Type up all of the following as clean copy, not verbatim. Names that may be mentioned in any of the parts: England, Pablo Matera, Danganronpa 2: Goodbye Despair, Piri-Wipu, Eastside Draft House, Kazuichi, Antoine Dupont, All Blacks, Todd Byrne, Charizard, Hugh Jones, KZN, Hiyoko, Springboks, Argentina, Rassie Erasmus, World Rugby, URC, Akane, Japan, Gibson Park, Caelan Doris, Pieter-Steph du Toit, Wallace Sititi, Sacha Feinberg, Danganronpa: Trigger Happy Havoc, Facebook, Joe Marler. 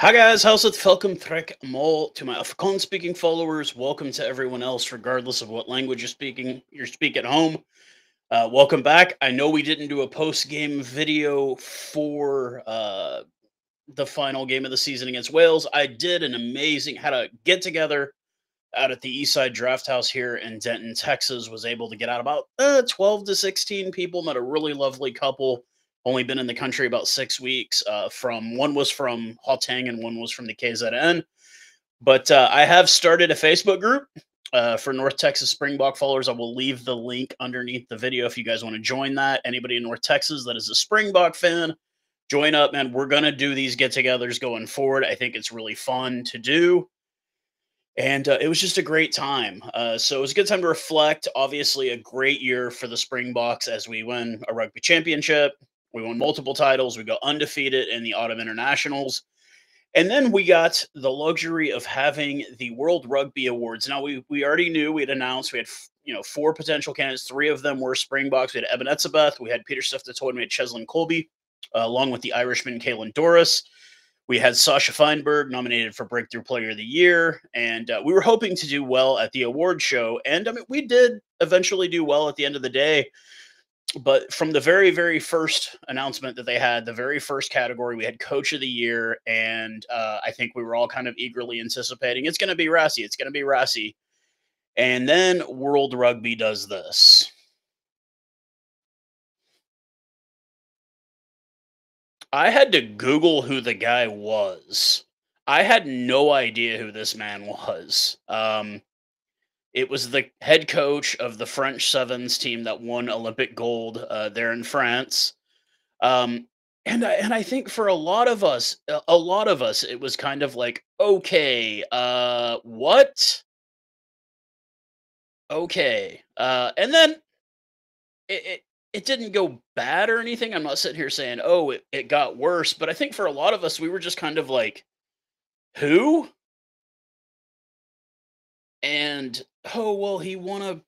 Hi guys, how's it? Welcome terug mal to my Afcon speaking followers. Welcome to everyone else, regardless of what language you speak at home. Welcome back. I know we didn't do a post-game video for the final game of the season against Wales. I did an amazing get-together out at the Eastside Draft House here in Denton, Texas. Was able to get out about 12 to 16 people. Met a really lovely couple. Only been in the country about 6 weeks. One was from Gauteng and one was from the KZN. But I have started a Facebook group for North Texas Springbok followers. I will leave the link underneath the video if you guys want to join that. Anybody in North Texas that is a Springbok fan, join up, man. We're going to do these get-togethers going forward. I think it's really fun to do. And it was just a great time. So it was a good time to reflect. Obviously, a great year for the Springboks as we win a rugby championship. We won multiple titles. We got undefeated in the Autumn Internationals. And then we got the luxury of having the World Rugby Awards. Now, we already knew. We had announced. We had, you know, 4 potential candidates. 3 of them were Springboks. We had Eben Etzebeth. We had Pieter-Steph du Toit. We had Cheslin Kolbe, along with the Irishman Caelan Doris. We had Sacha Feinberg nominated for Breakthrough Player of the Year. And we were hoping to do well at the award show. And, I mean, we did eventually do well at the end of the day. But from the very, very first announcement that they had, the very first category, we had Coach of the Year, and I think we were all kind of eagerly anticipating, it's going to be Rassie, it's going to be Rassie. And then World Rugby does this. I had to Google who the guy was. I had no idea who this man was. It was the head coach of the French Sevens team that won Olympic gold there in France. And I think for a lot of us, it was kind of like, okay, what? Okay. And then it didn't go bad or anything. I'm not sitting here saying, oh, it got worse. But I think for a lot of us, we were just kind of like, who? And, oh, well, he won a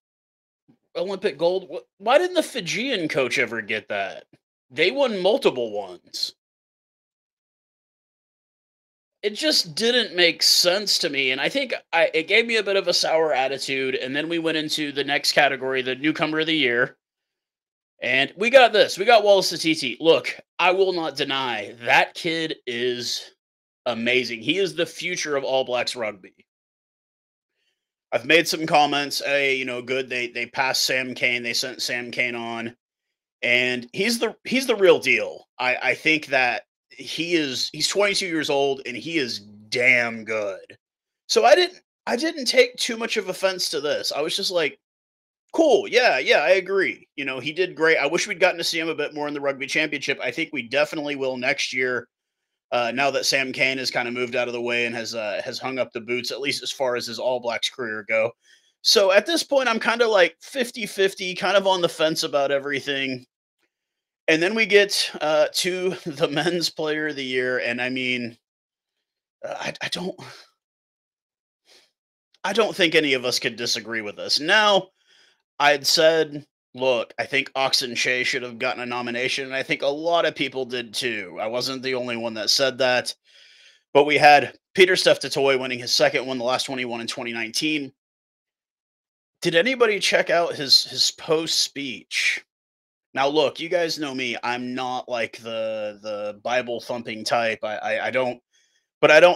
Olympic gold. Why didn't the Fijian coach ever get that? They won multiple ones. It just didn't make sense to me. And I think it gave me a bit of a sour attitude. And then we went into the next category, the Newcomer of the Year. And we got this. We got Wallace Sititi. Look, I will not deny that kid is amazing. He is the future of All Blacks rugby. I've made some comments, hey, you know, good, they passed Sam Cane, they sent Sam Cane on, and he's the real deal. I think that he's 22 years old, and he is damn good. So I didn't take too much of offense to this. I was just like, cool, yeah, I agree. You know, he did great. I wish we'd gotten to see him a bit more in the rugby championship. I think we definitely will next year. Now that Sam Cane has kind of moved out of the way and has hung up the boots, at least as far as his All Blacks career go. So at this point, I'm kind of like 50-50, kind of on the fence about everything. And then we get to the Men's Player of the Year. And I mean, I don't think any of us could disagree with this. Now, I'd said, look, I think Ox Nché should have gotten a nomination, and I think a lot of people did too. I wasn't the only one that said that. But we had Pieter-Steph du Toit winning his second one, the last one he won in 2019. Did anybody check out his post-speech? Now, look, you guys know me. I'm not like the Bible-thumping type. I don't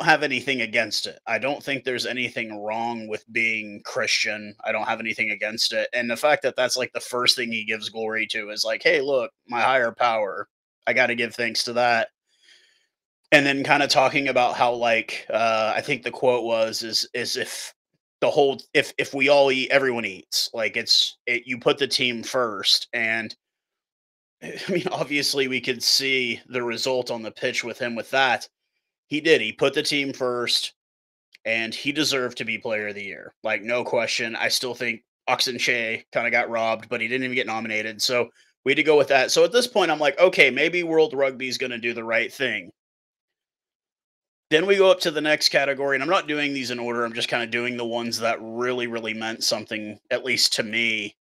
have anything against it. I don't think there's anything wrong with being Christian. I don't have anything against it. And the fact that that's like the first thing he gives glory to is like, hey, look, my higher power. I got to give thanks to that. And then kind of talking about how, like, I think the quote was, is if the whole, if we all eat, everyone eats. Like, you put the team first. And I mean, obviously we could see the result on the pitch with him with that. He did. He put the team first, and he deserved to be Player of the Year. Like, no question. I still think Ox Nché kind of got robbed, but he didn't even get nominated. So we had to go with that. So at this point, I'm like, okay, maybe World Rugby is going to do the right thing. Then we go up to the next category, and I'm not doing these in order. I'm just kind of doing the ones that really, really meant something, at least to me.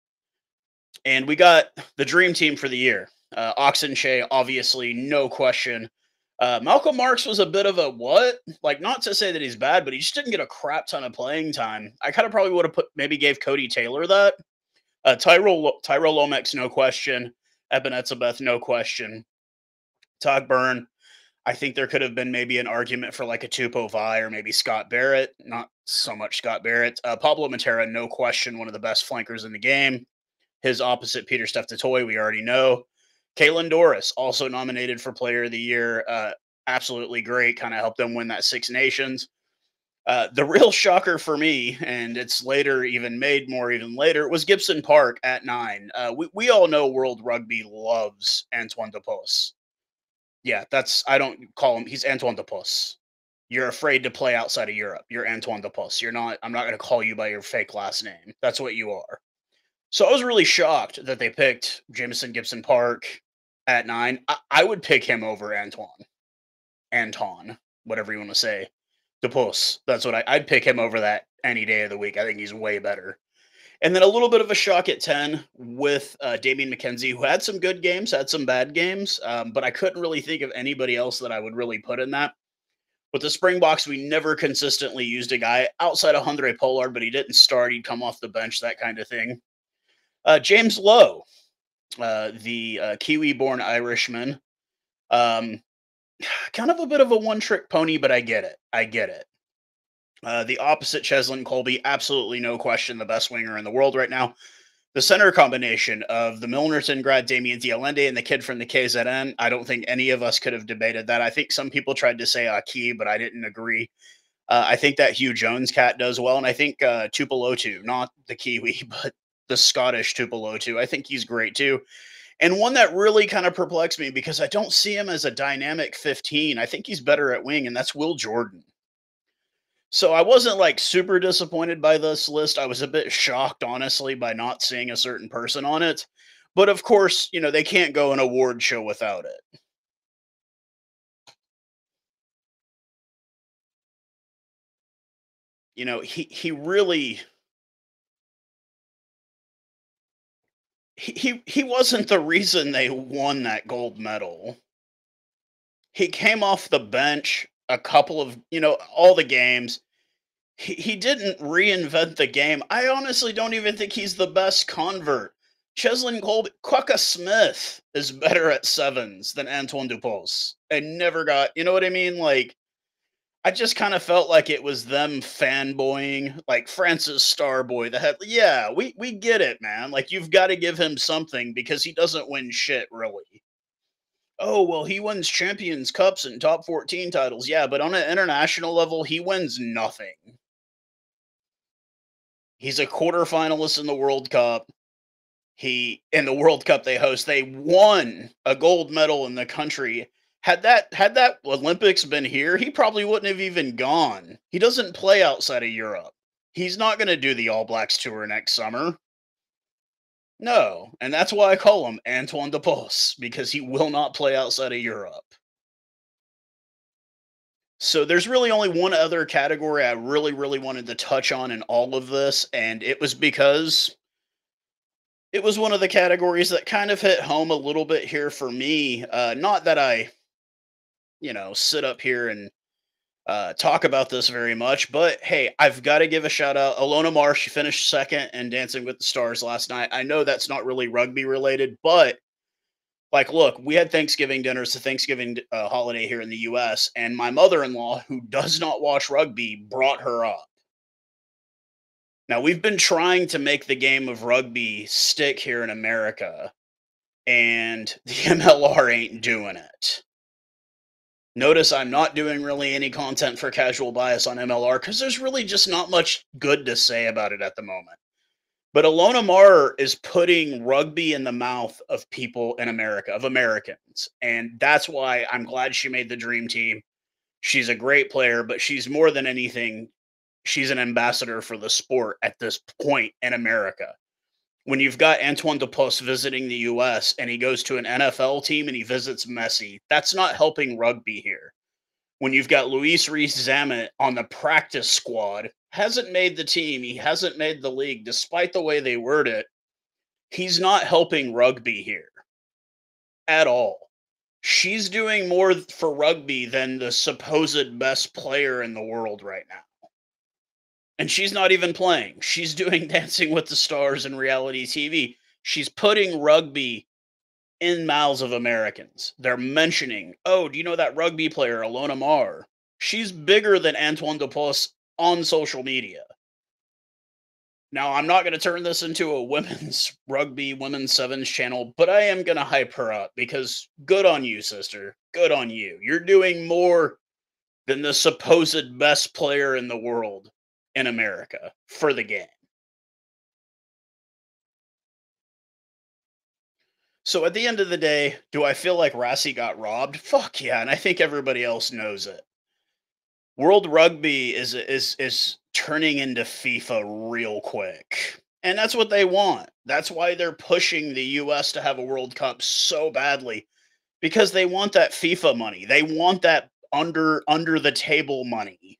And we got the Dream Team for the year. Ox Nché, obviously, no question. Malcolm Marx was a bit of a what? Like, not to say that he's bad, but he just didn't get a crap ton of playing time. I kind of probably would have maybe gave Cody Taylor that. Tyrell Lomax, no question. Eben Etzebeth, no question. Todd Byrne, I think there could have been maybe an argument for like a Tupovai or maybe Scott Barrett. Not so much Scott Barrett. Pablo Matera, no question, one of the best flankers in the game. His opposite, Pieter-Steph du Toit, we already know. Caelan Doris, also nominated for Player of the Year. Absolutely great. Kind of helped them win that Six Nations. The real shocker for me, and it's later even made more even later, was Gibson Park at 9. We all know World Rugby loves Antoine Dupont. Yeah, that's, I don't call him, he's Antoine Dupont. You're afraid to play outside of Europe. You're Antoine Dupont. You're not, I'm not going to call you by your fake last name. That's what you are. So I was really shocked that they picked Jamison Gibson Park at 9. I would pick him over Anton, whatever you want to say. Dupont. That's what I'd pick him over that any day of the week. I think he's way better. And then a little bit of a shock at 10 with Damien McKenzie, who had some good games, had some bad games, but I couldn't really think of anybody else that I would really put in that. With the Springboks, we never consistently used a guy outside of Andre Pollard, but he didn't start. He'd come off the bench, that kind of thing. James Lowe, the Kiwi-born Irishman, kind of a bit of a one-trick pony, but I get it. I get it. The opposite, Cheslin Kolbe, absolutely no question, the best winger in the world right now. The center combination of the Milnerton grad, Damien Dialende, and the kid from the KZN, I don't think any of us could have debated that. I think some people tried to say Aki, but I didn't agree. I think that Hugh Jones cat does well, and I think Tupolotu, not the Kiwi, but the Scottish Tupolotu, I think he's great too. And one that really kind of perplexed me because I don't see him as a dynamic 15. I think he's better at wing, and that's Will Jordan. So I wasn't like super disappointed by this list. I was a bit shocked, honestly, by not seeing a certain person on it. But of course, you know, they can't go an award show without it. You know, he wasn't the reason they won that gold medal. He came off the bench a couple of, you know, all the games. He didn't reinvent the game. I honestly don't even think he's the best convert. Cheslin Kolbe, Quokka Smith is better at sevens than Antoine Dupont. And never got, you know what I mean? Like, I just kind of felt like it was them fanboying, like Francis Starboy, the head. Yeah, we get it, man. Like, you've got to give him something because he doesn't win shit, really. Oh, well, he wins Champions Cups and top 14 titles. Yeah, but on an international level, he wins nothing. He's a quarterfinalist in the World Cup. In the World Cup they host, they won a gold medal in the country. Had that Olympics been here, he probably wouldn't have even gone. He doesn't play outside of Europe. He's not going to do the All Blacks tour next summer. No, and that's why I call him Antoine Dupont, because he will not play outside of Europe. So there's really only one other category I really, really wanted to touch on in all of this, and it was because it was one of the categories that kind of hit home a little bit here for me. Not that I, you know, sit up here and talk about this very much, but hey, I've got to give a shout out. Ilona Maher, she finished second in Dancing with the Stars last night. I know that's not really rugby related, but like, look, we had Thanksgiving dinner. It's the Thanksgiving holiday here in the US, and my mother-in-law, who does not watch rugby, brought her up. Now, we've been trying to make the game of rugby stick here in America, and the MLR ain't doing it. Notice I'm not doing really any content for Casual Bias on MLR because there's really just not much good to say about it at the moment. But Ilona Maher is putting rugby in the mouth of people in America, of Americans. And that's why I'm glad she made the dream team. She's a great player, but she's more than anything, she's an ambassador for the sport at this point in America. When you've got Antoine Dupont visiting the U.S. and he goes to an NFL team and he visits Messi, that's not helping rugby here. When you've got Luis Rees-Zammit on the practice squad, hasn't made the team, he hasn't made the league, despite the way they word it, he's not helping rugby here at all. she's doing more for rugby than the supposed best player in the world right now. And she's not even playing. She's doing Dancing with the Stars and reality TV. She's putting rugby in mouths of Americans. They're mentioning, oh, do you know that rugby player, Ilona Maher? She's bigger than Antoine Dupont on social media. Now, I'm not going to turn this into a women's rugby, women's sevens channel, but I am going to hype her up because good on you, sister. Good on you. You're doing more than the supposed best player in the world in America for the game. So at the end of the day, do I feel like Rassie got robbed? Fuck yeah, and I think everybody else knows it. World Rugby is turning into FIFA real quick. And that's what they want. That's why they're pushing the U.S. to have a World Cup so badly, because they want that FIFA money. They want that under-the-table money.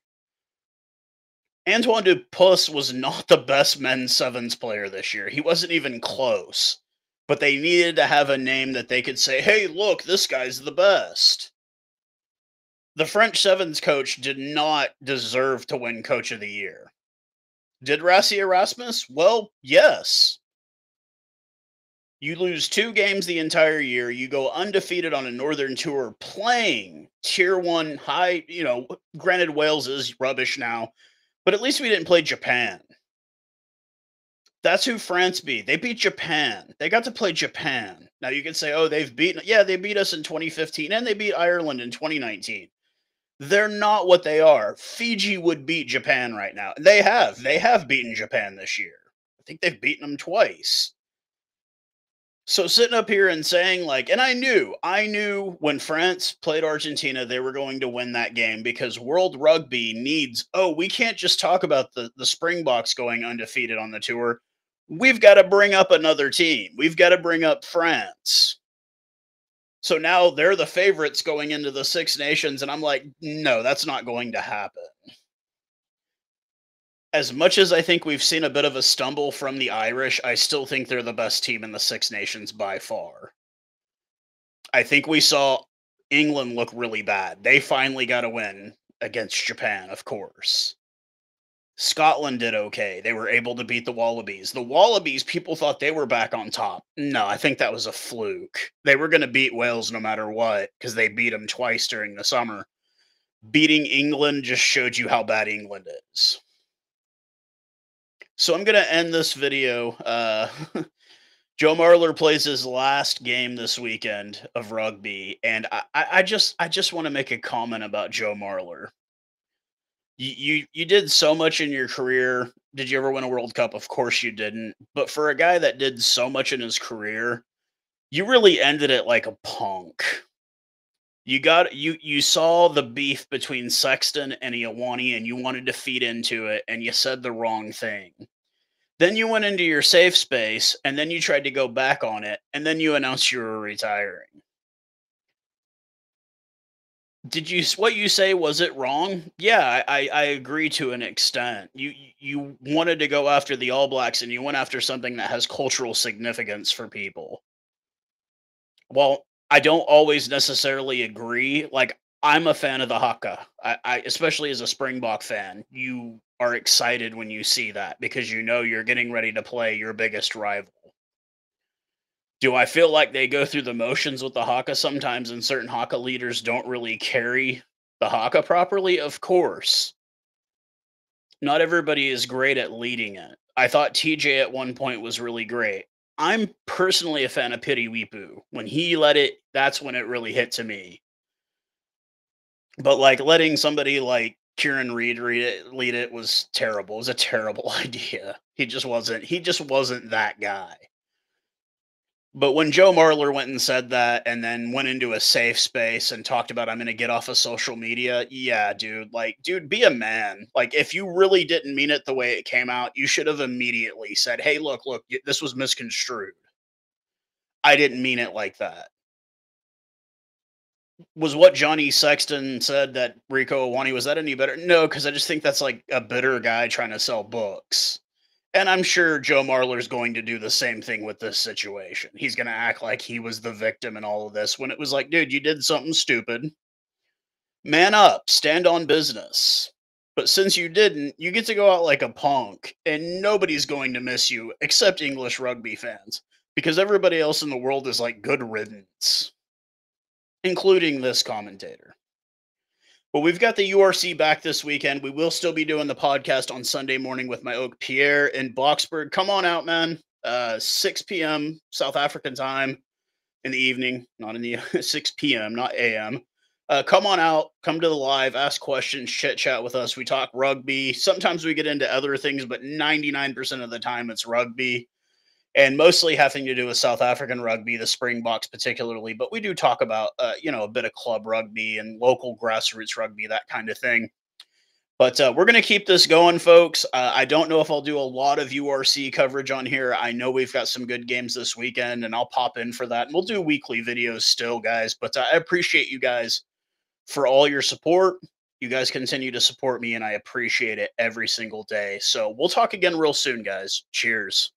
Antoine Dupont was not the best men's sevens player this year. He wasn't even close. But they needed to have a name that they could say, hey, look, this guy's the best. The French sevens coach did not deserve to win Coach of the Year. Did Rassie Erasmus? Well, yes. You lose 2 games the entire year. You go undefeated on a northern tour playing Tier 1 high. You know, granted, Wales is rubbish now, but at least we didn't play Japan. That's who France beat. They beat Japan. They got to play Japan. Now you can say, oh, they've beaten. Yeah, they beat us in 2015 and they beat Ireland in 2019. They're not what they are. Fiji would beat Japan right now. They have. They have beaten Japan this year. I think they've beaten them twice. So sitting up here and saying like, and I knew when France played Argentina, they were going to win that game because World Rugby needs, oh, we can't just talk about the Springboks going undefeated on the tour. We've got to bring up another team. We've got to bring up France. So now they're the favorites going into the Six Nations. And I'm like, no, that's not going to happen. As much as I think we've seen a bit of a stumble from the Irish, I still think they're the best team in the Six Nations by far. I think we saw England look really bad. They finally got a win against Japan, of course. Scotland did okay. They were able to beat the Wallabies. The Wallabies, people thought they were back on top. No, I think that was a fluke. They were going to beat Wales no matter what because they beat them twice during the summer. Beating England just showed you how bad England is. So I'm going to end this video. Joe Marler plays his last game this weekend of rugby. And I just want to make a comment about Joe Marler. You did so much in your career. Did you ever win a World Cup? Of course you didn't. But for a guy that did so much in his career, you really ended it like a punk. You saw the beef between Sexton and Iwani, and you wanted to feed into it, and you said the wrong thing. Then you went into your safe space, and then you tried to go back on it, and then you announced you were retiring. Did you, what you say, was it wrong? Yeah, I agree to an extent. You wanted to go after the All Blacks, and you went after something that has cultural significance for people. Well, I don't always necessarily agree. Like, I'm a fan of the haka. I especially as a Springbok fan, you are excited when you see that because you know you're getting ready to play your biggest rival. Do I feel like they go through the motions with the haka sometimes and certain haka leaders don't really carry the haka properly? Of course. Not everybody is great at leading it. I thought TJ at one point was really great. I'm personally a fan of Piri-Wipu. When he let it, that's when it really hit to me. But like letting somebody like Kieran Reid lead it was terrible. It was a terrible idea. He just wasn't that guy. But when Joe Marler went and said that and then went into a safe space and talked about, I'm going to get off of social media. Yeah, dude, like, dude, be a man. Like, if you really didn't mean it the way it came out, you should have immediately said, hey, look, this was misconstrued. I didn't mean it like that. Was what Johnny Sexton said that Rieko Iwani, was that any better? No, because I just think that's like a bitter guy trying to sell books. And I'm sure Joe Marler's going to do the same thing with this situation. He's going to act like he was the victim in all of this when it was like, dude, you did something stupid. Man up, stand on business. But since you didn't, you get to go out like a punk, and nobody's going to miss you except English rugby fans, because everybody else in the world is like, good riddance, including this commentator. But we've got the URC back this weekend. We will still be doing the podcast on Sunday morning with my oak Pierre in Boxburg. Come on out, man. 6 p.m. South African time in the evening, not in the 6 p.m., not a.m. Come on out. Come to the live. Ask questions. Chit chat with us. We talk rugby. Sometimes we get into other things, but 99% of the time it's rugby, and mostly having to do with South African rugby, the Springboks particularly. But we do talk about, you know, a bit of club rugby and local grassroots rugby, that kind of thing. But we're going to keep this going, folks. I don't know if I'll do a lot of URC coverage on here. I know we've got some good games this weekend, and I'll pop in for that. And we'll do weekly videos still, guys. But I appreciate you guys for all your support. You guys continue to support me, and I appreciate it every single day. So we'll talk again real soon, guys. Cheers.